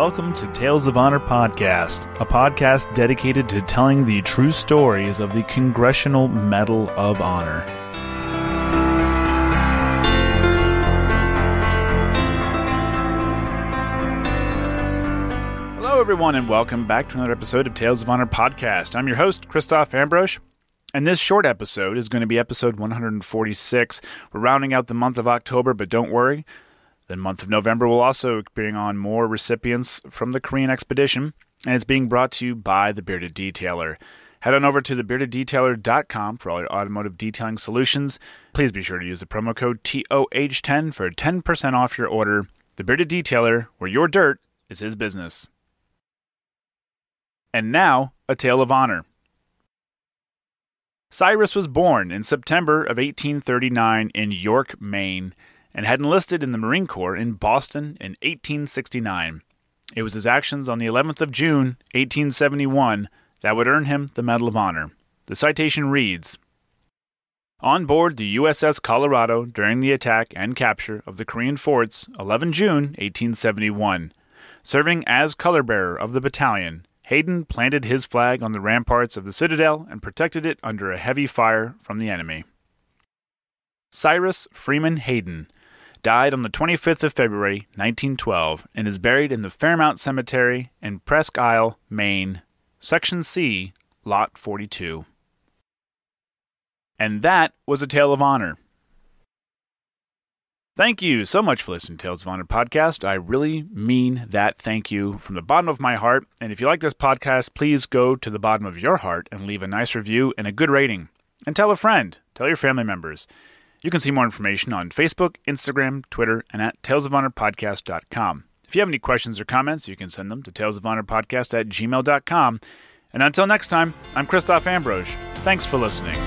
Welcome to Tales of Honor Podcast, a podcast dedicated to telling the true stories of the Congressional Medal of Honor. Hello, everyone, and welcome back to another episode of Tales of Honor Podcast. I'm your host, Christoph Ambrosch. And this short episode is going to be episode 146. We're rounding out the month of October, but don't worry. The month of November will also bring on more recipients from the Korean expedition, and it's being brought to you by The Bearded Detailer. Head on over to TheBeardedDetailer.com for all your automotive detailing solutions. Please be sure to use the promo code TOH10 for 10% off your order. The Bearded Detailer, where your dirt is his business. And now, a tale of honor. Cyrus was born in September of 1839 in York, Maine, and had enlisted in the Marine Corps in Boston in 1869. It was his actions on the 11th of June, 1871, that would earn him the Medal of Honor. The citation reads, "On board the USS Colorado during the attack and capture of the Korean forts, 11 June, 1871. Serving as color-bearer of the battalion, Hayden planted his flag on the ramparts of the citadel and protected it under a heavy fire from the enemy." Cyrus Freeman Hayden died on the 25th of February, 1912, and is buried in the Fairmount Cemetery in Presque Isle, Maine, Section C, Lot 42. And that was a tale of honor. Thank you so much for listening to Tales of Honor Podcast. I really mean that thank you from the bottom of my heart. And if you like this podcast, please go to the bottom of your heart and leave a nice review and a good rating. And tell a friend, tell your family members. You can see more information on Facebook, Instagram, Twitter, and at talesofhonorpodcast.com. If you have any questions or comments, you can send them to talesofhonorpodcast@gmail.com. And until next time, I'm Christoph Ambrosch. Thanks for listening.